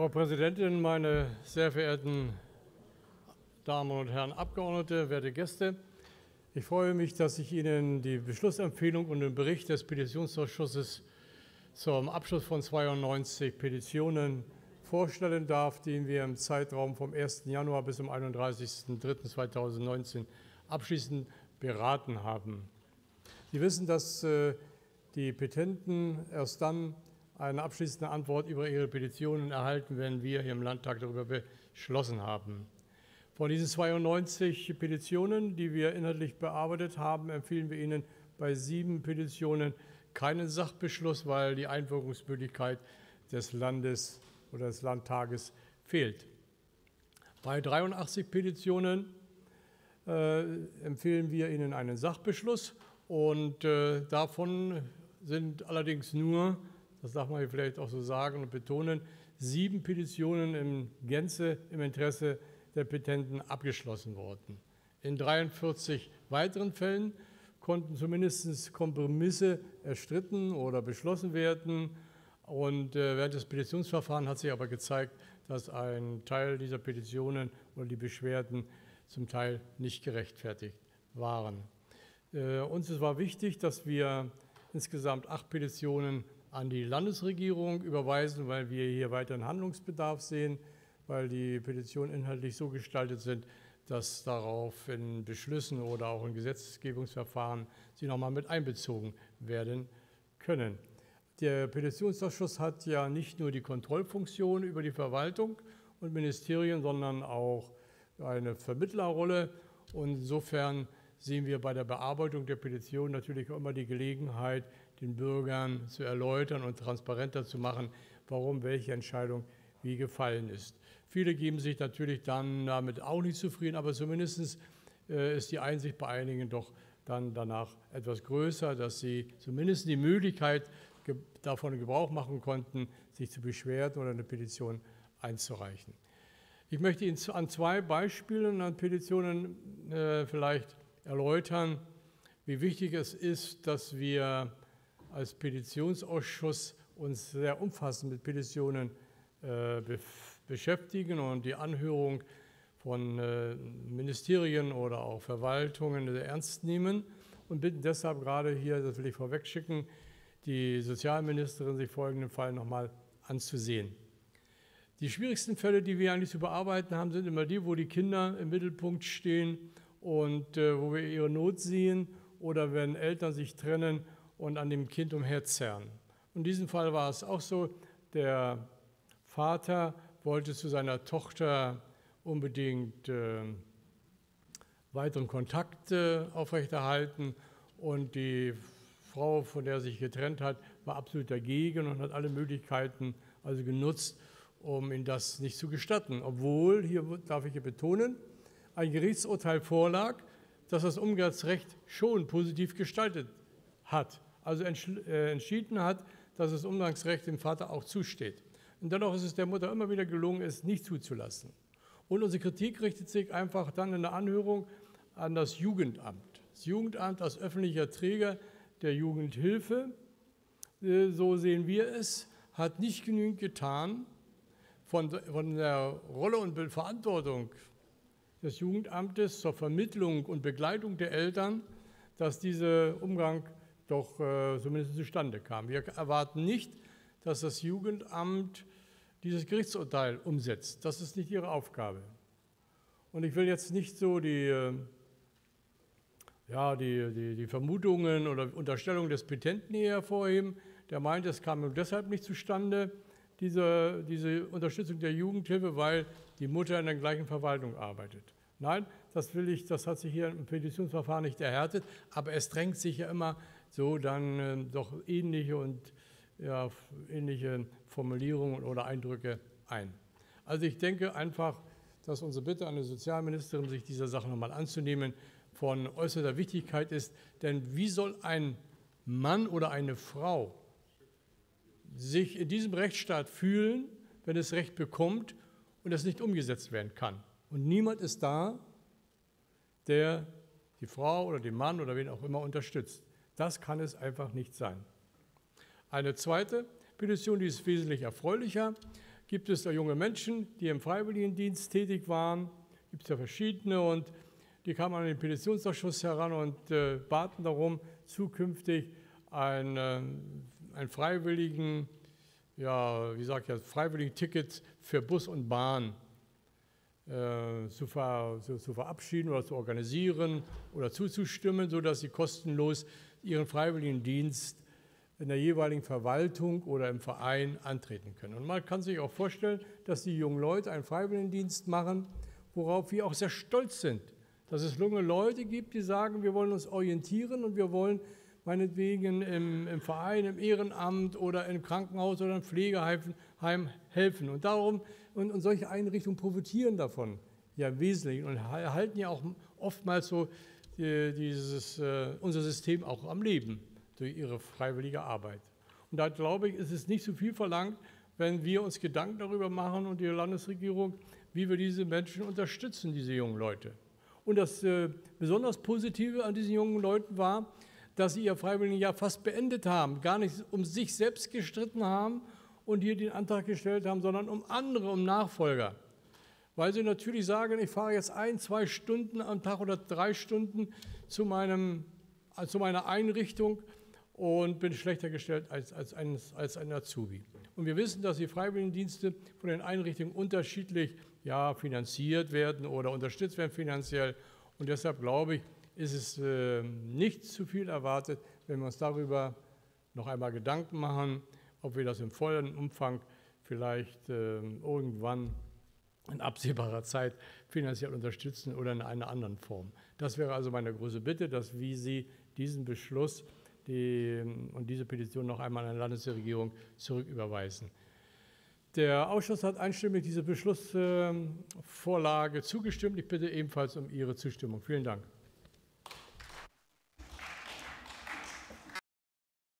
Frau Präsidentin, meine sehr verehrten Damen und Herren Abgeordnete, werte Gäste! Ich freue mich, dass ich Ihnen die Beschlussempfehlung und den Bericht des Petitionsausschusses zum Abschluss von 92 Petitionen vorstellen darf, den wir im Zeitraum vom 1. Januar bis zum 31.03.2019 abschließend beraten haben. Sie wissen, dass die Petenten erst dann eine abschließende Antwort über ihre Petitionen erhalten, wenn wir hier im Landtag darüber beschlossen haben. Von diesen 92 Petitionen, die wir inhaltlich bearbeitet haben, empfehlen wir Ihnen bei 7 Petitionen keinen Sachbeschluss, weil die Einwirkungsmöglichkeit des Landes oder des Landtages fehlt. Bei 83 Petitionen empfehlen wir Ihnen einen Sachbeschluss und davon sind allerdings nur, das darf man hier vielleicht auch so sagen und betonen, 7 Petitionen in Gänze im Interesse der Petenten abgeschlossen worden. In 43 weiteren Fällen konnten zumindest Kompromisse erstritten oder beschlossen werden. Und während des Petitionsverfahrens hat sich aber gezeigt, dass ein Teil dieser Petitionen oder die Beschwerden zum Teil nicht gerechtfertigt waren. Uns war wichtig, dass wir insgesamt 8 Petitionen an die Landesregierung überweisen, weil wir hier weiteren Handlungsbedarf sehen, weil die Petitionen inhaltlich so gestaltet sind, dass darauf in Beschlüssen oder auch in Gesetzgebungsverfahren sie nochmal mit einbezogen werden können. Der Petitionsausschuss hat ja nicht nur die Kontrollfunktion über die Verwaltung und Ministerien, sondern auch eine Vermittlerrolle. Und insofern sehen wir bei der Bearbeitung der Petition natürlich auch immer die Gelegenheit, den Bürgern zu erläutern und transparenter zu machen, warum welche Entscheidung wie gefallen ist. Viele geben sich natürlich dann damit auch nicht zufrieden, aber zumindest ist die Einsicht bei einigen doch dann danach etwas größer, dass sie zumindest die Möglichkeit davon Gebrauch machen konnten, sich zu beschweren oder eine Petition einzureichen. Ich möchte Ihnen an 2 Beispielen an Petitionen vielleicht erläutern, wie wichtig es ist, dass wir als Petitionsausschuss uns sehr umfassend mit Petitionen beschäftigen und die Anhörung von Ministerien oder auch Verwaltungen sehr ernst nehmen und bitten deshalb gerade hier, das will ich vorwegschicken, die Sozialministerin sich folgenden Fall nochmal anzusehen. Die schwierigsten Fälle, die wir eigentlich zu bearbeiten haben, sind immer die, wo die Kinder im Mittelpunkt stehen und wo wir ihre Not sehen oder wenn Eltern sich trennen und an dem Kind umherzerren. In diesem Fall war es auch so, der Vater wollte zu seiner Tochter unbedingt weiteren Kontakt aufrechterhalten und die Frau, von der er sich getrennt hat, war absolut dagegen und hat alle Möglichkeiten also genutzt, um ihm das nicht zu gestatten. Obwohl, hier darf ich hier betonen, ein Gerichtsurteil vorlag, dass das Umgangsrecht schon positiv gestaltet hat, also entschieden hat, dass das Umgangsrecht dem Vater auch zusteht. Und dennoch ist es der Mutter immer wieder gelungen, es nicht zuzulassen. Und unsere Kritik richtet sich einfach dann in der Anhörung an das Jugendamt. Das Jugendamt als öffentlicher Träger der Jugendhilfe, so sehen wir es, hat nicht genügend getan, von der Rolle und Verantwortung des Jugendamtes zur Vermittlung und Begleitung der Eltern, dass dieser Umgang doch zumindest zustande kam. Wir erwarten nicht, dass das Jugendamt dieses Gerichtsurteil umsetzt. Das ist nicht ihre Aufgabe. Und ich will jetzt nicht so die Vermutungen oder Unterstellungen des Petenten hier hervorheben. Der meint, es kam nur deshalb nicht zustande, diese Unterstützung der Jugendhilfe, weil die Mutter in der gleichen Verwaltung arbeitet. Nein, das hat sich hier im Petitionsverfahren nicht erhärtet, aber es drängt sich ja immer so dann doch ähnliche und ähnliche Formulierungen oder Eindrücke ein. Also ich denke einfach, dass unsere Bitte an die Sozialministerin, sich dieser Sache nochmal anzunehmen, von äußerster Wichtigkeit ist. Denn wie soll ein Mann oder eine Frau sich in diesem Rechtsstaat fühlen, wenn es Recht bekommt und es nicht umgesetzt werden kann? Und niemand ist da, der die Frau oder den Mann oder wen auch immer unterstützt. Das kann es einfach nicht sein. Eine zweite Petition, die ist wesentlich erfreulicher, gibt es da junge Menschen, die im Freiwilligendienst tätig waren, gibt es ja verschiedene, und die kamen an den Petitionsausschuss heran und baten darum, zukünftig ein freiwilligen, ja, wie sag ich das, Freiwilligen-Ticket für Bus und Bahn zu verabschieden oder zu organisieren oder zuzustimmen, sodass sie kostenlos ihren Freiwilligendienst in der jeweiligen Verwaltung oder im Verein antreten können. Und man kann sich auch vorstellen, dass die jungen Leute einen Freiwilligendienst machen, worauf wir auch sehr stolz sind, dass es junge Leute gibt, die sagen, wir wollen uns orientieren und wir wollen meinetwegen im Verein, im Ehrenamt oder im Krankenhaus oder im Pflegeheim helfen. Und darum, und solche Einrichtungen profitieren davon ja im Wesentlichen und erhalten ja auch oftmals so unser System auch am Leben durch ihre freiwillige Arbeit. Und da glaube ich, ist es nicht so viel verlangt, wenn wir uns Gedanken darüber machen und die Landesregierung, wie wir diese Menschen unterstützen, diese jungen Leute. Und das besonders Positive an diesen jungen Leuten war, dass sie ihr Freiwilligenjahr fast beendet haben, gar nicht um sich selbst gestritten haben und hier den Antrag gestellt haben, sondern um andere, um Nachfolger. Weil sie natürlich sagen, ich fahre jetzt 1, 2 Stunden am Tag oder 3 Stunden zu meiner Einrichtung und bin schlechter gestellt als ein Azubi. Und wir wissen, dass die Freiwilligendienste von den Einrichtungen unterschiedlich ja, finanziert werden oder unterstützt werden finanziell. Und deshalb glaube ich, ist es nicht zu viel erwartet, wenn wir uns darüber noch einmal Gedanken machen, ob wir das im vollen Umfang vielleicht irgendwann in absehbarer Zeit finanziell unterstützen oder in einer anderen Form. Das wäre also meine große Bitte, dass wie Sie diesen Beschluss und diese Petition noch einmal an die Landesregierung zurücküberweisen. Der Ausschuss hat einstimmig diese Beschlussvorlage zugestimmt. Ich bitte ebenfalls um Ihre Zustimmung. Vielen Dank.